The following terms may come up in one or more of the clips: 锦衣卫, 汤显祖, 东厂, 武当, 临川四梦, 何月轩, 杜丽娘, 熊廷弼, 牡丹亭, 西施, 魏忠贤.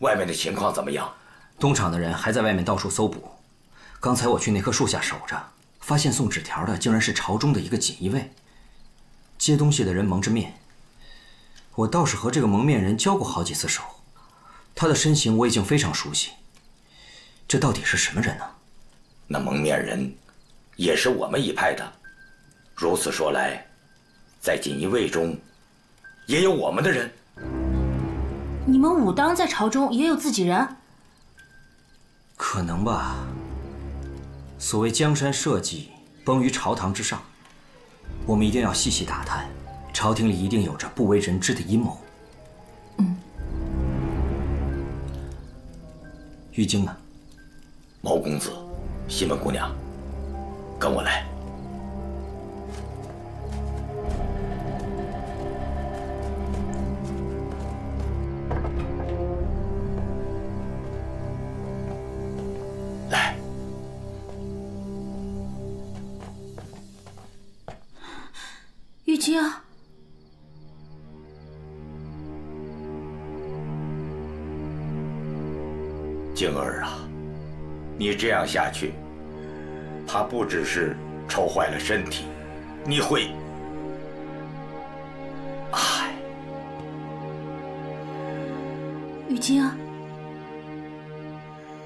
外面的情况怎么样？东厂的人还在外面到处搜捕。刚才我去那棵树下守着，发现送纸条的竟然是朝中的一个锦衣卫。接东西的人蒙着面，我倒是和这个蒙面人交过好几次手，他的身形我已经非常熟悉。这到底是什么人呢？那蒙面人也是我们一派的。如此说来，在锦衣卫中也有我们的人。 你们武当在朝中也有自己人？可能吧。所谓江山社稷，崩于朝堂之上，我们一定要细细打探，朝廷里一定有着不为人知的阴谋。嗯。玉京呢？毛公子，西门姑娘，跟我来。 玉京，京儿啊，你这样下去，怕不只是愁坏了身体，你会……唉。玉京，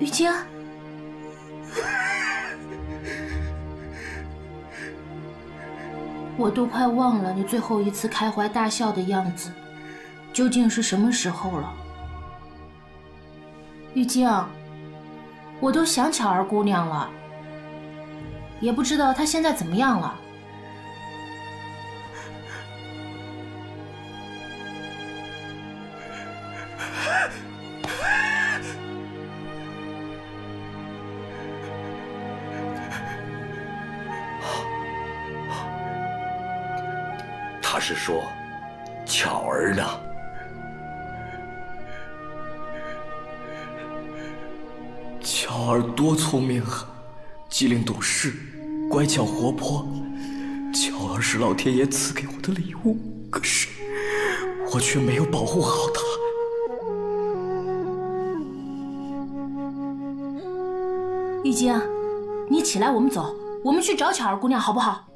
玉京。 我都快忘了你最后一次开怀大笑的样子，究竟是什么时候了？玉京，我都想巧儿姑娘了，也不知道她现在怎么样了。是说，巧儿呢？巧儿多聪明啊，机灵懂事，乖巧活泼。巧儿是老天爷赐给我的礼物，可是我却没有保护好她。玉京，你起来，我们走，我们去找巧儿姑娘，好不好？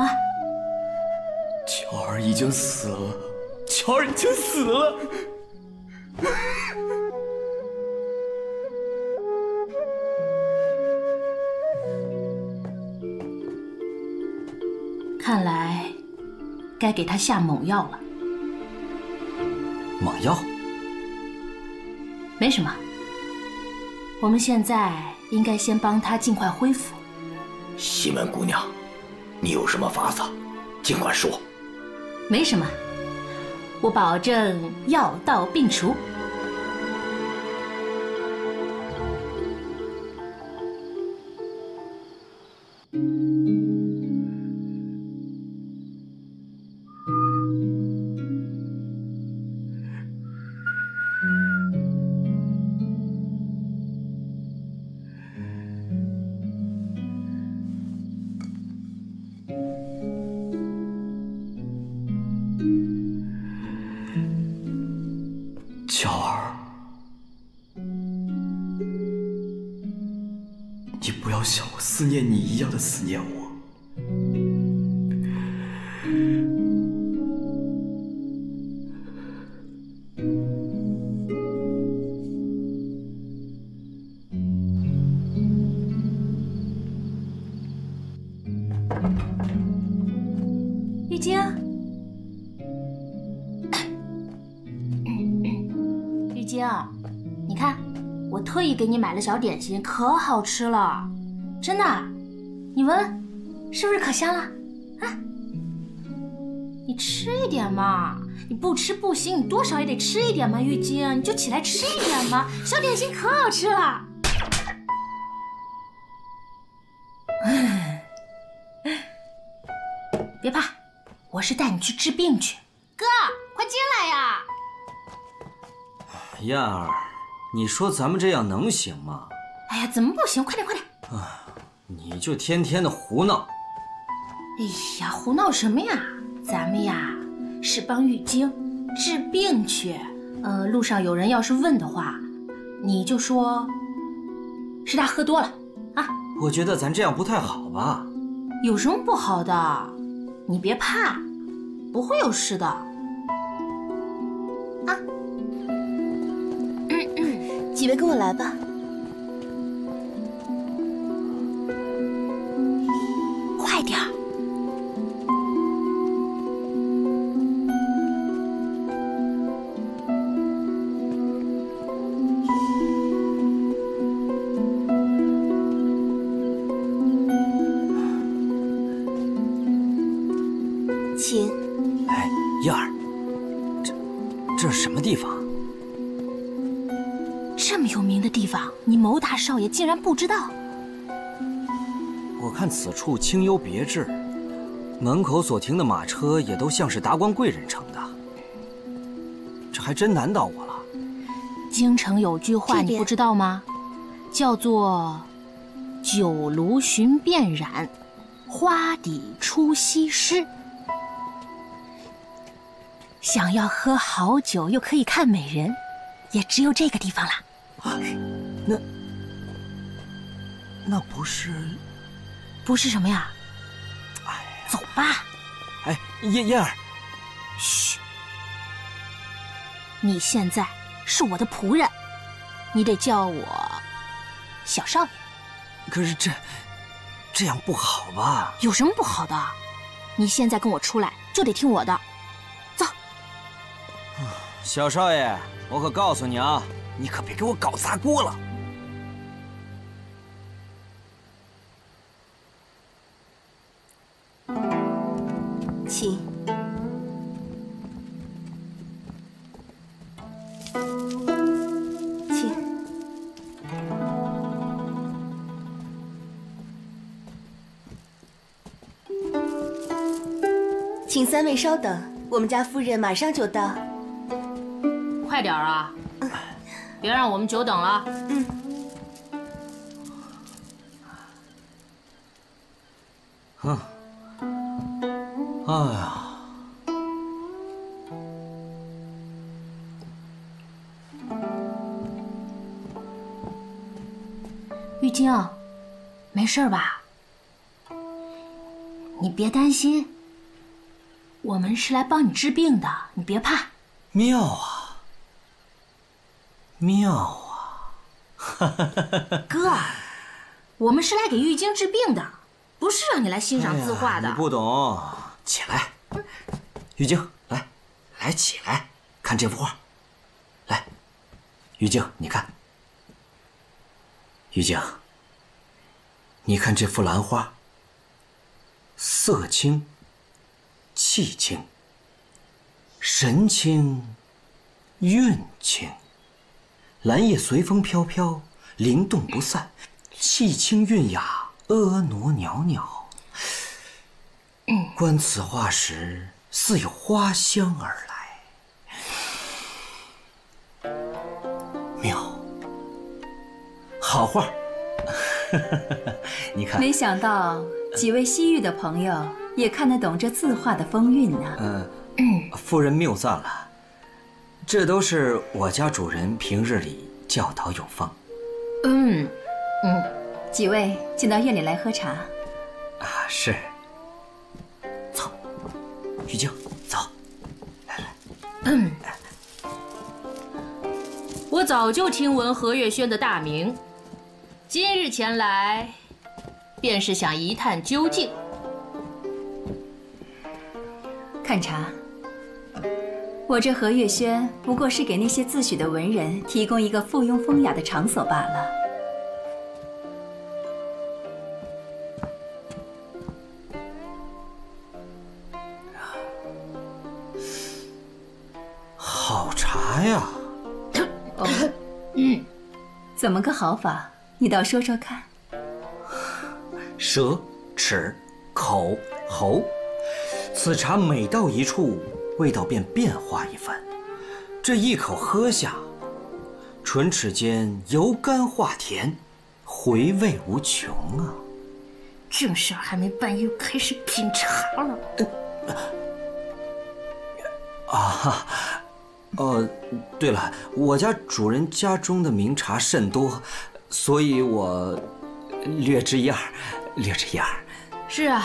啊！巧儿已经死了，巧儿已经死了。看来该给他下猛药了。猛药？没什么。我们现在应该先帮他尽快恢复。西门姑娘。 你有什么法子，尽管说。没什么，我保证药到病除。思念你一样的思念我，玉京，玉京，你看，我特意给你买了小点心，可好吃了。 真的，你闻闻，是不是可香了？啊，你吃一点嘛，你不吃不行，你多少也得吃一点嘛，玉京，你就起来吃一点嘛，小点心可好吃了。别怕，我是带你去治病去。哥，快进来呀！燕儿，你说咱们这样能行吗？哎呀，怎么不行？快点，快点！ 啊！你就天天的胡闹！哎呀，胡闹什么呀？咱们呀是帮玉京治病去，路上有人要是问的话，你就说是他喝多了啊。我觉得咱这样不太好吧？有什么不好的？你别怕，不会有事的。 几位跟我来吧，快点儿！请。哎，燕儿，这是什么地方？ 这么有名的地方，你牟大少爷竟然不知道？我看此处清幽别致，门口所停的马车也都像是达官贵人乘的，这还真难倒我了。京城有句话你不知道吗？叫做“酒炉寻遍染，花底出西施”。想要喝好酒又可以看美人，也只有这个地方了。 啊，那不是什么呀？哎，走吧。哎，燕儿，嘘！你现在是我的仆人，你得叫我小少爷。可是这样不好吧？有什么不好的？你现在跟我出来就得听我的，走。小少爷，我可告诉你啊。 你可别给我搞砸锅了！请。请。请三位稍等，我们家夫人马上就到。快点啊！ 别让我们久等了。嗯。哼。哎呀。玉京，没事吧？你别担心，我们是来帮你治病的，你别怕。妙啊！ 妙啊！哥，我们是来给玉京治病的，不是让你来欣赏字画的。哎、你不懂，起来，玉京，来起来，看这幅画。来，玉京，你看，玉京，你看这幅兰花，色清，气清，神清，韵清。 兰叶随风飘飘，灵动不散，气清韵雅，婀娜袅袅。观此画时，似有花香而来。妙，好画！你看，没想到几位西域的朋友也看得懂这字画的风韵呢。夫人谬赞了。 这都是我家主人平日里教导有方。几位请到院里来喝茶。啊，是。走，玉京，走，来。我早就听闻何月轩的大名，今日前来，便是想一探究竟。看茶。 我这何月轩不过是给那些自诩的文人提供一个附庸风雅的场所罢了。好茶呀！哦，怎么个好法？你倒说说看。舌、齿、口、喉，此茶每到一处。 味道便变化一番，这一口喝下，唇齿间由甘化甜，回味无穷啊！正事儿还没办，又开始品茶了。啊，对了，我家主人家中的名茶甚多，所以我略知一二，略知一二。是啊，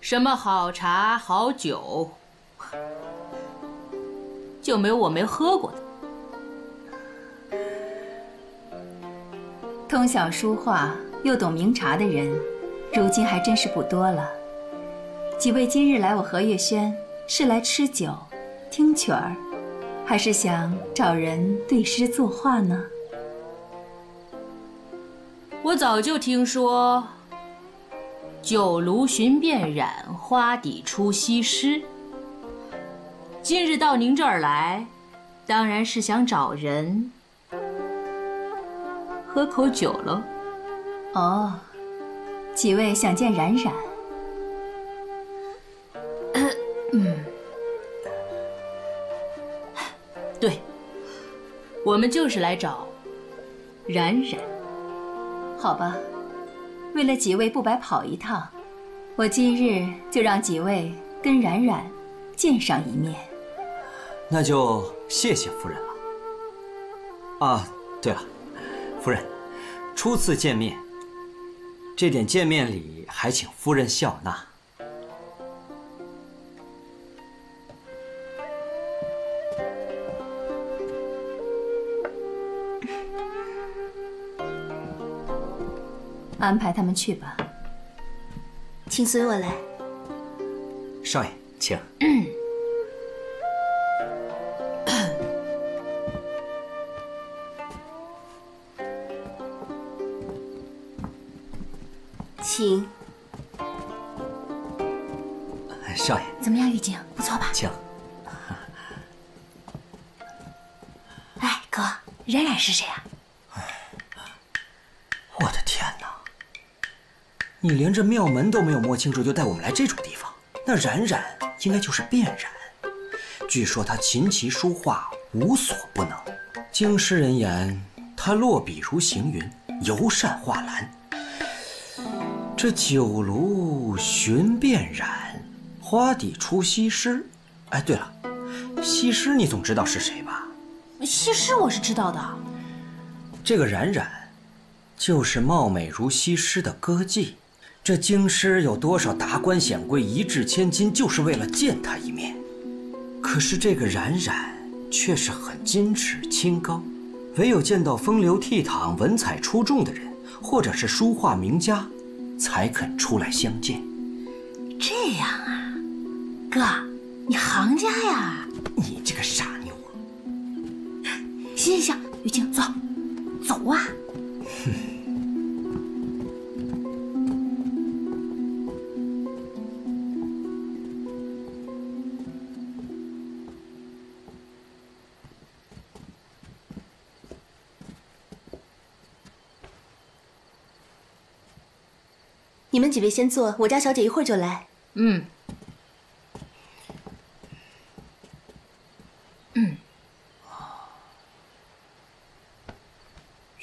什么好茶好酒，就没有我没喝过的。通晓书画又懂名茶的人，如今还真是不多了。几位今日来我和月轩，是来吃酒、听曲儿，还是想找人对诗作画呢？我早就听说“酒炉寻遍染，花底出西施”。今日到您这儿来，当然是想找人喝口酒喽。哦，几位想见冉冉？对，我们就是来找冉冉。好吧，为了几位不白跑一趟，我今日就让几位跟冉冉见上一面。那就谢谢夫人了。啊，对了，夫人，初次见面，这点见面礼还请夫人笑纳。 安排他们去吧，请随我来。少爷，请。请。少爷，怎么样，玉景？不错吧？请。哎，哥，冉冉是谁啊？ 你连这庙门都没有摸清楚，就带我们来这种地方？那冉冉应该就是卞冉。据说她琴棋书画无所不能。经诗人言，她落笔如行云，游扇画兰。这酒炉寻卞冉，花底出西施。哎，对了，西施你总知道是谁吧？西施我是知道的。这个冉冉，就是貌美如西施的歌妓。 这京师有多少达官显贵一掷千金，就是为了见他一面。可是这个冉冉却是很矜持清高，唯有见到风流倜傥、文采出众的人，或者是书画名家，才肯出来相见。这样啊，哥，你行家呀！你这个傻妞啊！行行行，雨晴，走，走啊！ 你们几位先坐，我家小姐一会儿就来。雨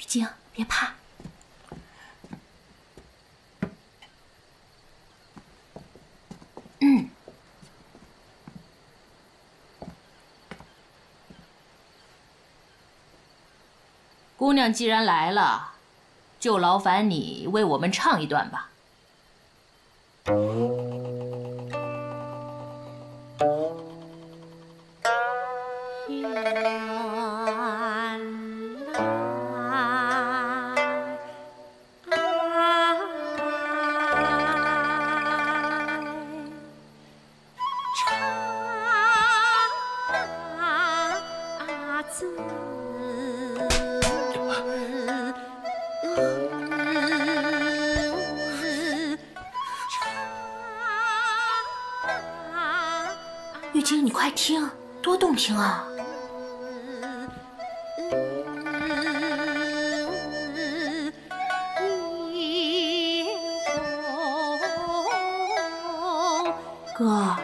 晶，别怕。姑娘既然来了，就劳烦你为我们唱一段吧。 听，多动听啊！哥，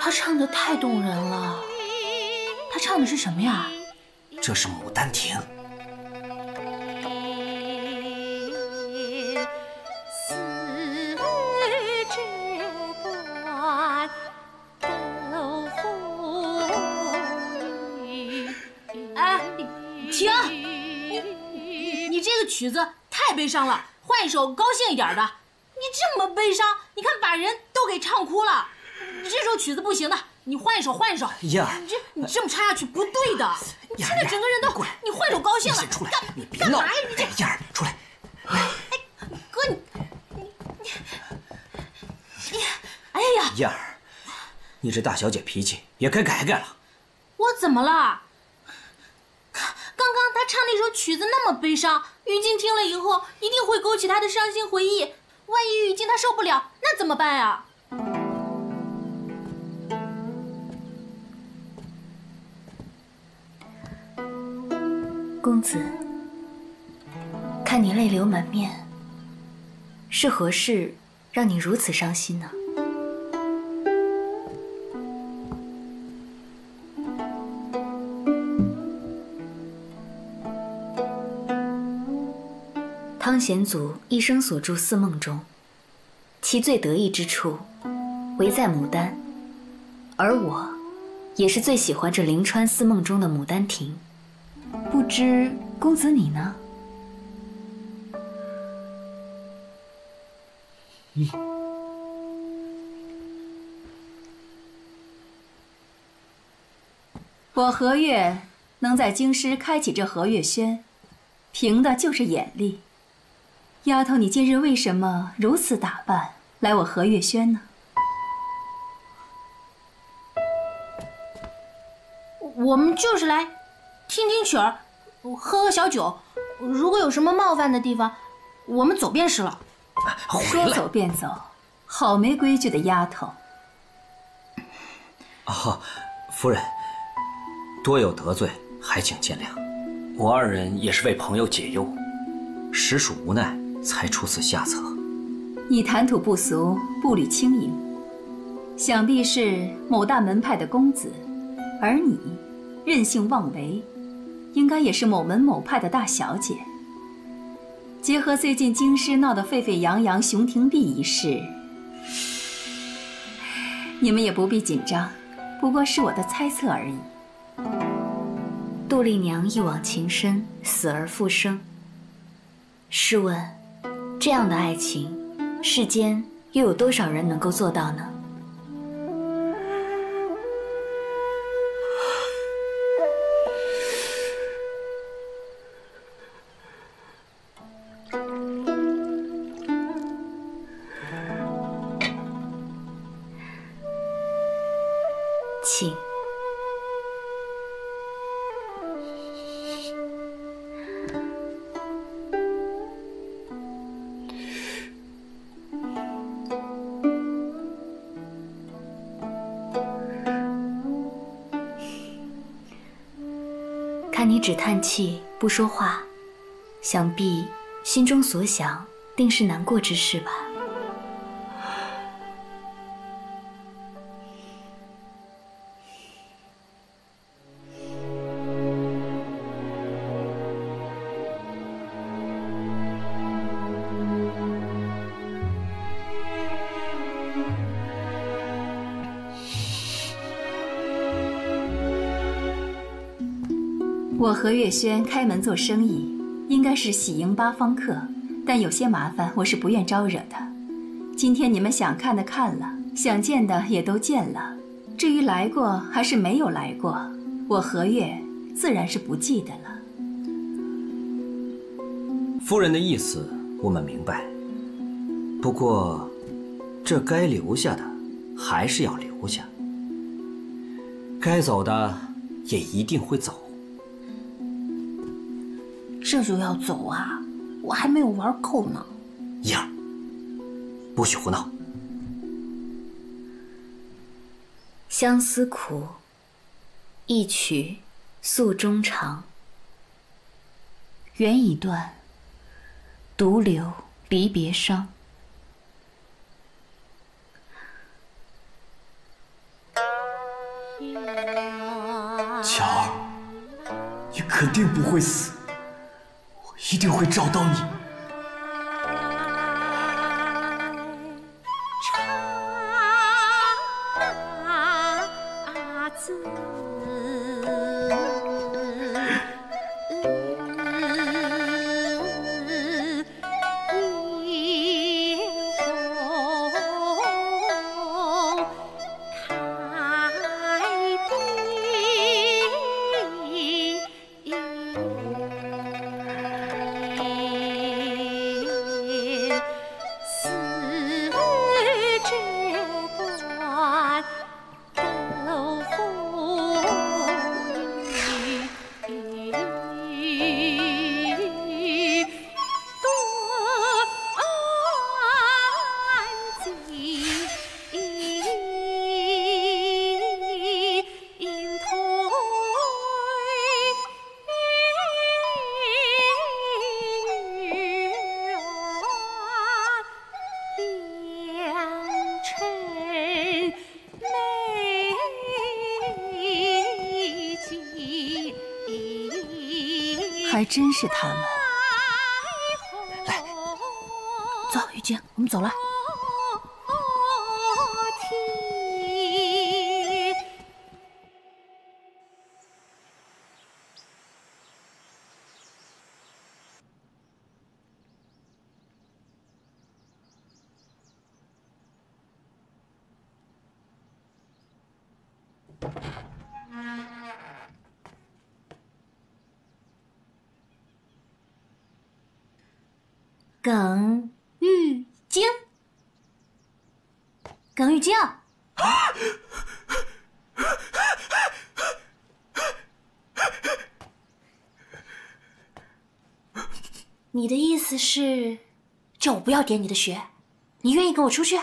他唱的太动人了。他唱的是什么呀？这是《牡丹亭》。个曲子太悲伤了，换一首高兴一点的。你这么悲伤，你看把人都给唱哭了。这首曲子不行的，你换一首，换一首。燕儿，你这么唱下去不对的，你现在整个人都滚，你换一首高兴的。你出来，你别闹。燕儿，出来。哎，哥，你，哎呀，燕儿，你这大小姐脾气也该改改了。我怎么了？ 刚刚他唱那首曲子那么悲伤，雨静听了以后一定会勾起他的伤心回忆。万一雨静她受不了，那怎么办呀？公子，看你泪流满面，是何事让你如此伤心呢？ 汤显祖一生所著四梦中，其最得意之处，唯在牡丹。而我，也是最喜欢这临川四梦中的牡丹亭。不知公子你呢？我何月能在京师开启这和月轩，凭的就是眼力。 丫头，你今日为什么如此打扮来我和月轩呢？我们就是来听听曲儿，喝喝小酒。如果有什么冒犯的地方，我们走便是了。说走便走，好没规矩的丫头。哦，夫人，多有得罪，还请见谅。我二人也是为朋友解忧，实属无奈。 才出此下策。你谈吐不俗，步履轻盈，想必是某大门派的公子；而你任性妄为，应该也是某门某派的大小姐。结合最近京师闹得沸沸扬扬熊廷弼一事，你们也不必紧张，不过是我的猜测而已。杜丽娘一往情深，死而复生。试问？ 这样的爱情，世间又有多少人能够做到呢？请。 只叹气不说话，想必心中所想定是难过之事吧。我和月轩开门做生意，应该是喜迎八方客，但有些麻烦，我是不愿招惹的。今天你们想看的看了，想见的也都见了，至于来过还是没有来过，我和月自然是不记得了。夫人的意思我们明白，不过，这该留下的还是要留下，该走的也一定会走。 这就要走啊！我还没有玩够呢。燕儿，不许胡闹。相思苦，一曲诉衷肠。缘已断，独留离别伤。巧儿，你肯定不会死。 一定会找到你。还真是他们。来，走，玉洁，我们走了。 耿玉京，耿玉京，你的意思是叫我不要点你的穴？你愿意跟我出去？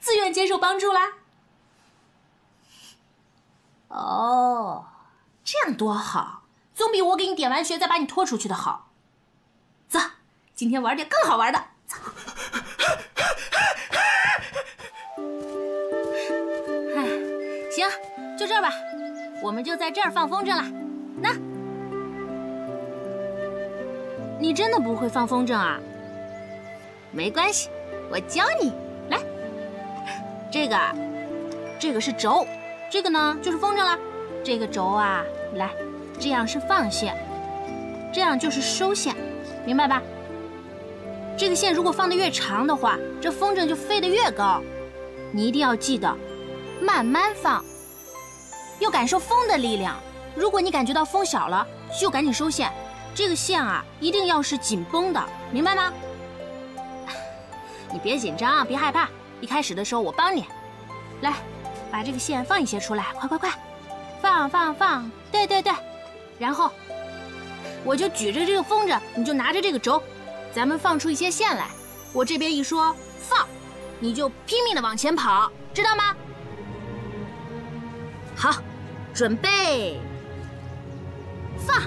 自愿接受帮助啦！哦，这样多好，总比我给你点完穴再把你拖出去的好。走，今天玩点更好玩的。走。哎，行，就这儿吧，我们就在这儿放风筝了。那，你真的不会放风筝啊？没关系，我教你。 这个是轴，这个呢就是风筝了。这个轴啊，来，这样是放线，这样就是收线，明白吧？这个线如果放得越长的话，这风筝就飞得越高。你一定要记得，慢慢放，要感受风的力量。如果你感觉到风小了，就赶紧收线。这个线啊，一定要是紧绷的，明白吗？你别紧张，别害怕。 一开始的时候我帮你，来，把这个线放一些出来，快快快，放，对对对，然后我就举着这个风筝，你就拿着这个轴，咱们放出一些线来。我这边一说放，你就拼命的往前跑，知道吗？好，准备，放。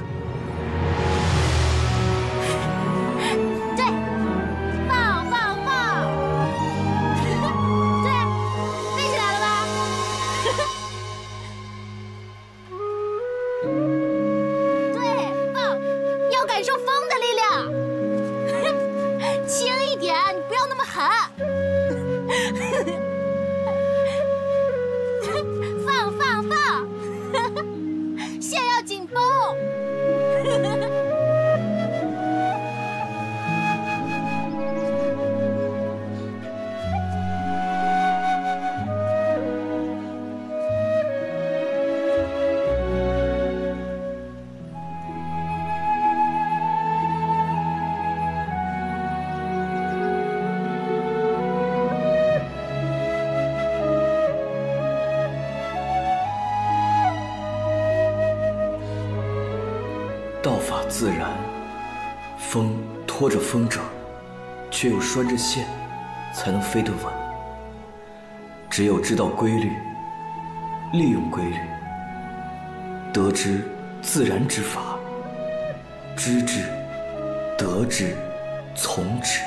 自然，风拖着风筝，却又拴着线，才能飞得稳。只有知道规律，利用规律，得知自然之法，知之，得之，从之，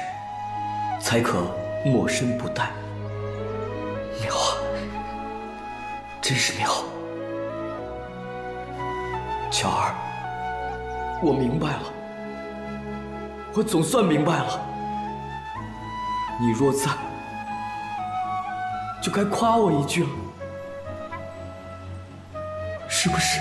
才可莫身不殆。妙啊，真是妙！乔儿。 我明白了，我总算明白了。你若在，就该夸我一句了，是不是？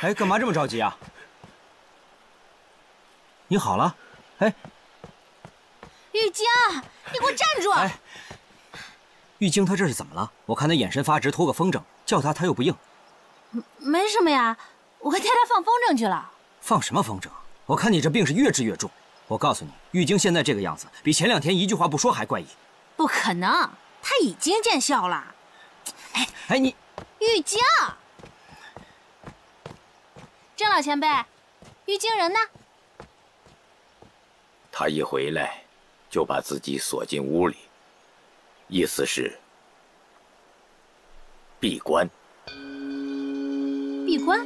哎，干嘛这么着急啊？你好了？哎，玉京，你给我站住！哎，玉京他这是怎么了？我看他眼神发直，拖个风筝，叫他他又不应。没什么呀，我带他放风筝去了。放什么风筝？我看你这病是越治越重。我告诉你，玉京现在这个样子，比前两天一句话不说还怪异。不可能，他已经见效了。哎哎，你玉京。 郑老前辈，玉京人呢？他一回来就把自己锁进屋里，意思是闭关。闭关？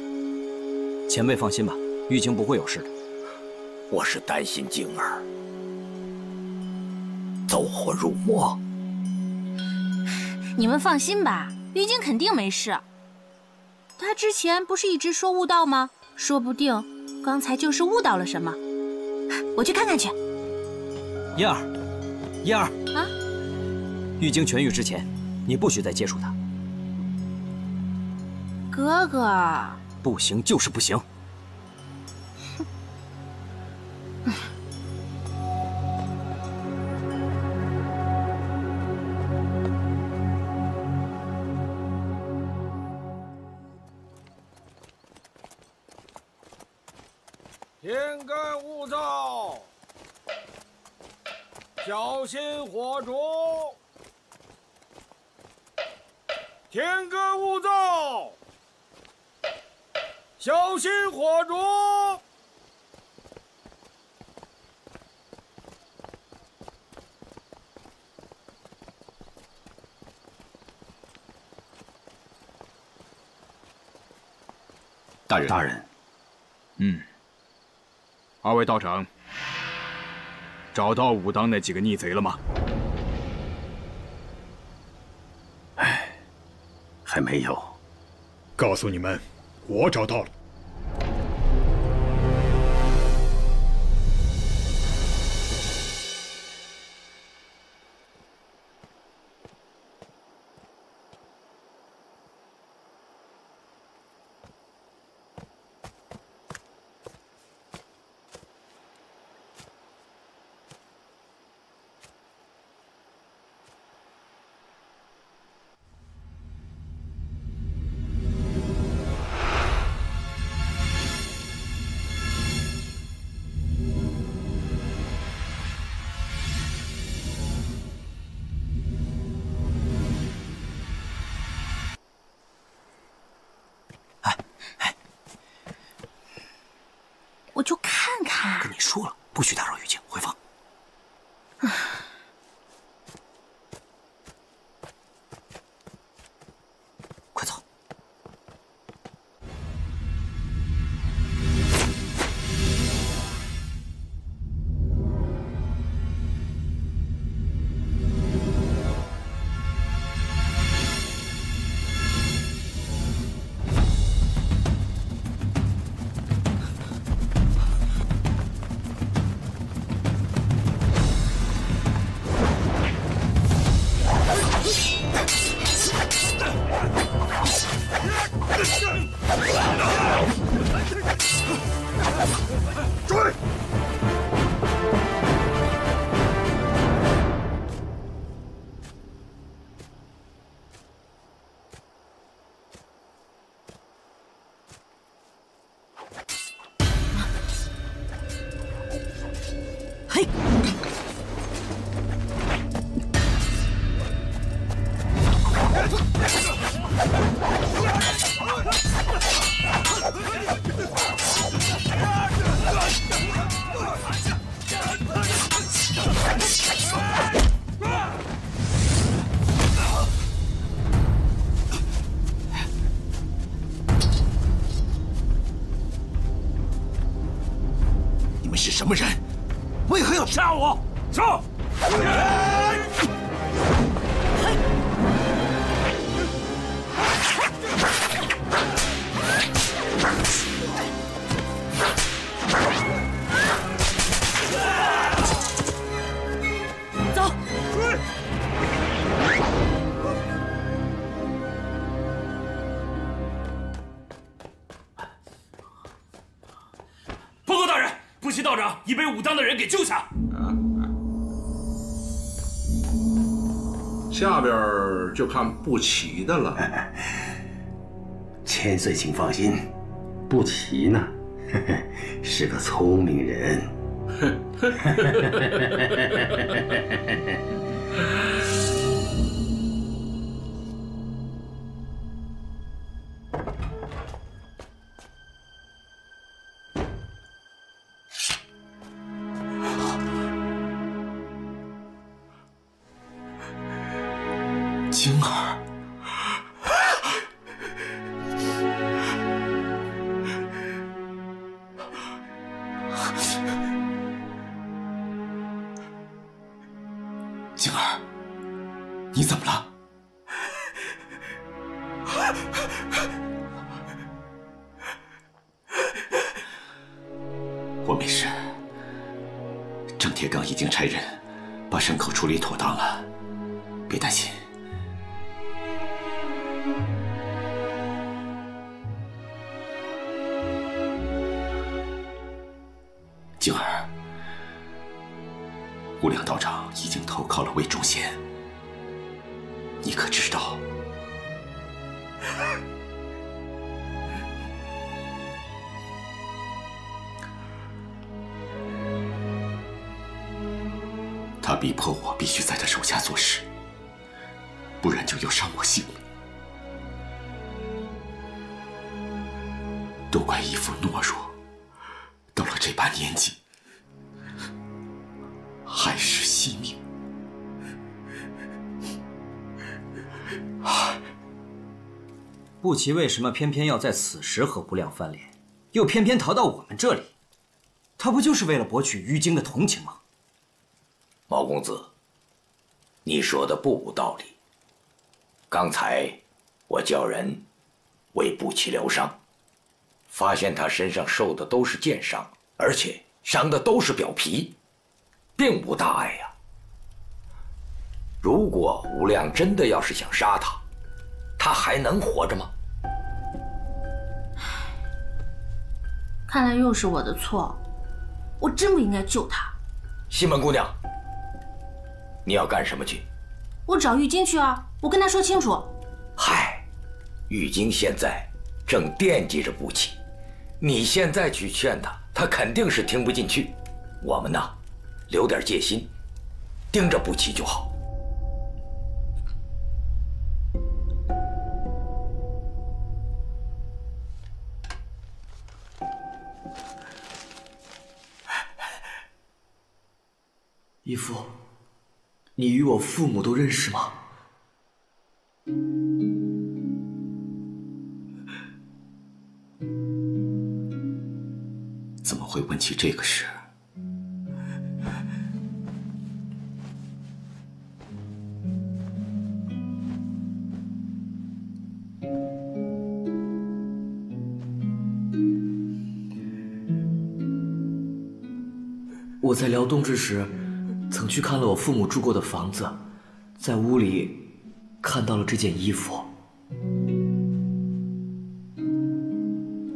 前辈放心吧，玉京不会有事的。我是担心京儿走火入魔。你们放心吧，玉京肯定没事。他之前不是一直说悟道吗？说不定刚才就是悟到了什么。我去看看去。 燕儿，燕儿啊！玉京痊愈之前，你不许再接触他。哥哥，不行就是不行。天干物燥。 小心火烛！天干物燥，小心火烛！大人，大人，二位道长。 找到武当那几个逆贼了吗？哎，还没有。告诉你们，我找到了。说了，不许打扰玉京，回房。快走！什么人？为何要杀我？杀！ 已被武当的人给救下。下边就看不齐的了。千岁，请放心，不齐呢，是个聪明人。晶儿，晶儿，你怎么了？我没事，郑铁刚已经差人把伤口处理妥当了，别担心。 静儿，无良道长已经投靠了魏忠贤，你可知道？他逼迫我必须在他手下做事，不然就要伤我性命。都怪义父懦弱。 到了这把年纪，还是惜命。不奇为什么偏偏要在此时和无量翻脸，又偏偏逃到我们这里？他不就是为了博取于京的同情吗？毛公子，你说的不无道理。刚才我叫人为不奇疗伤。 发现他身上受的都是剑伤，而且伤的都是表皮，并无大碍呀。如果无量真的要是想杀他，他还能活着吗？看来又是我的错，我真不应该救他。西门姑娘，你要干什么去？我找玉京去啊，我跟他说清楚。嗨，玉京现在正惦记着不起。 你现在去劝他，他肯定是听不进去。我们呢，留点戒心，盯着不齐就好。义父，你与我父母都认识吗？ 会问起这个事，我在辽东之时，曾去看了我父母住过的房子，在屋里看到了这件衣服，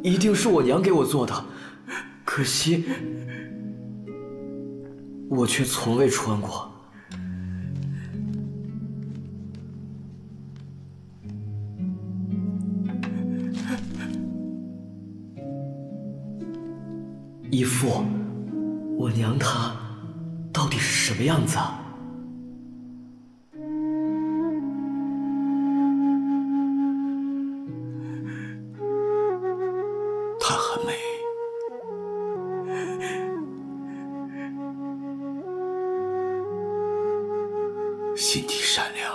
一定是我娘给我做的。 可惜，我却从未穿过。义父，我娘她到底是什么样子啊？ 心地善良，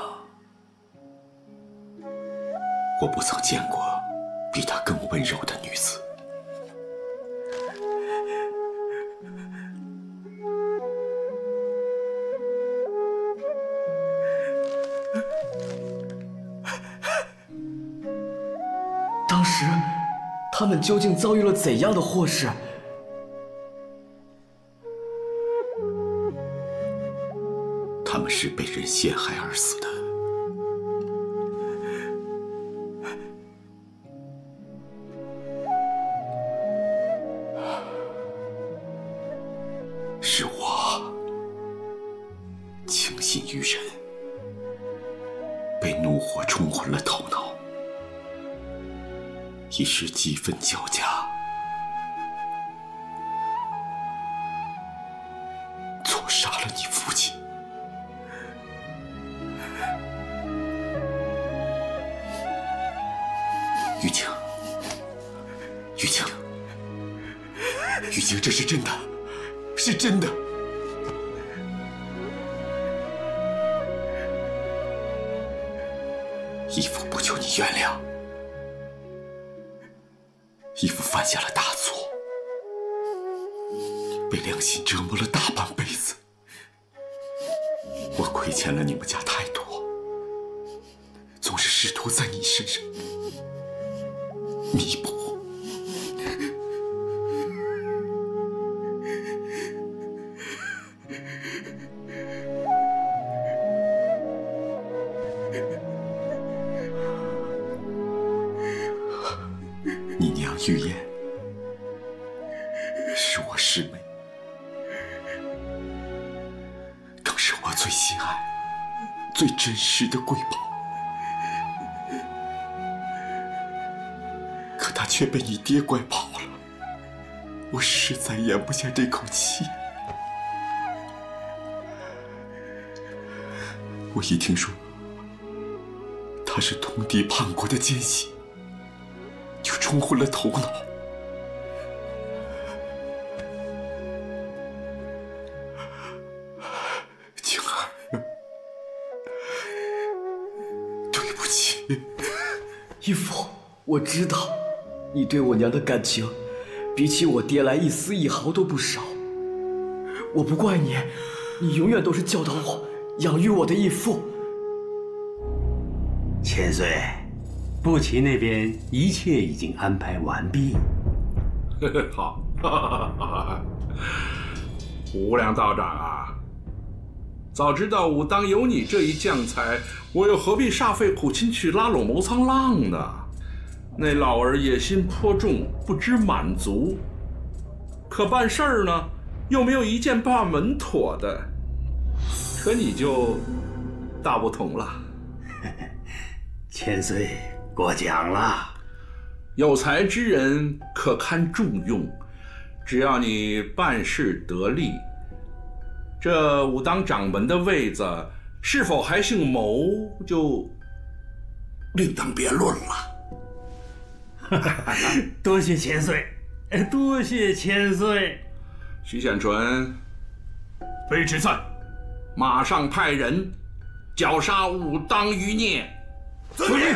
我不曾见过比她更温柔的女子。当时，他们究竟遭遇了怎样的祸事？ 他们是被人陷害而死的。是我轻信于人，被怒火冲昏了头脑，一时激愤交加，错杀了你父亲。 玉清，玉清，玉清，这是真的，是真的。原谅，义父犯下了大错，被良心折磨了大半辈子，我亏欠了你们家太多，总是试图在你身上弥补。 玉燕是我师妹，更是我最心爱、最珍视的瑰宝。可她却被你爹拐跑了，我实在咽不下这口气。我一听说他是通敌叛国的奸细， 冲昏了头脑，晴儿，对不起，义父，我知道你对我娘的感情，比起我爹来一丝一毫都不少。我不怪你，你永远都是教导我、养育我的义父。千岁。 步骑那边一切已经安排完毕。好，无良道长啊，早知道武当有你这一将才，我又何必煞费苦心去拉拢谋苍浪呢？那老儿野心颇重，不知满足，可办事儿呢又没有一件办法稳妥的。可你就大不同了，千岁。 过奖了，有才之人可堪重用，只要你办事得力，这武当掌门的位子是否还姓谋，就另当别论了。多谢千岁，多谢千岁。徐显纯，卑职在，马上派人绞杀武当余孽。遵命。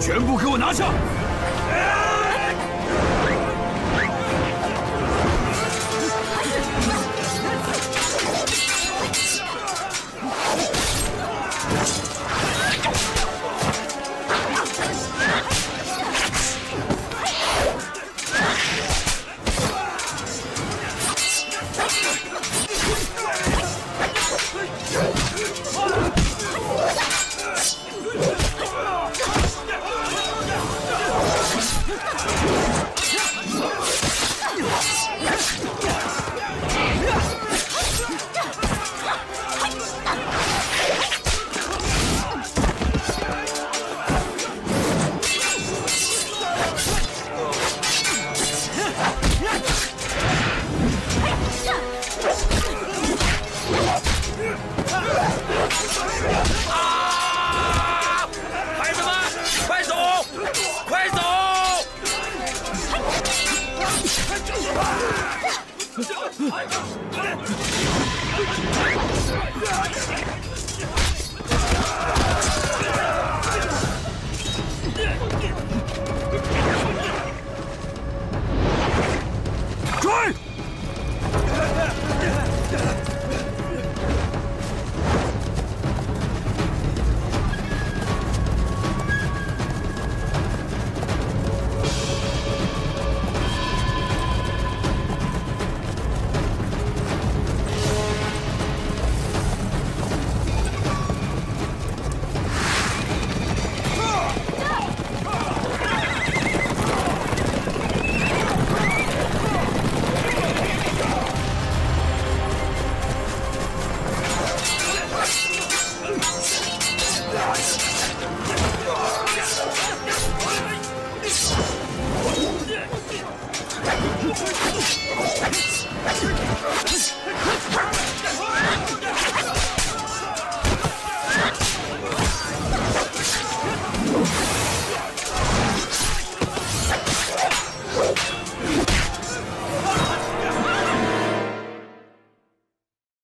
全部给我拿下！ 追！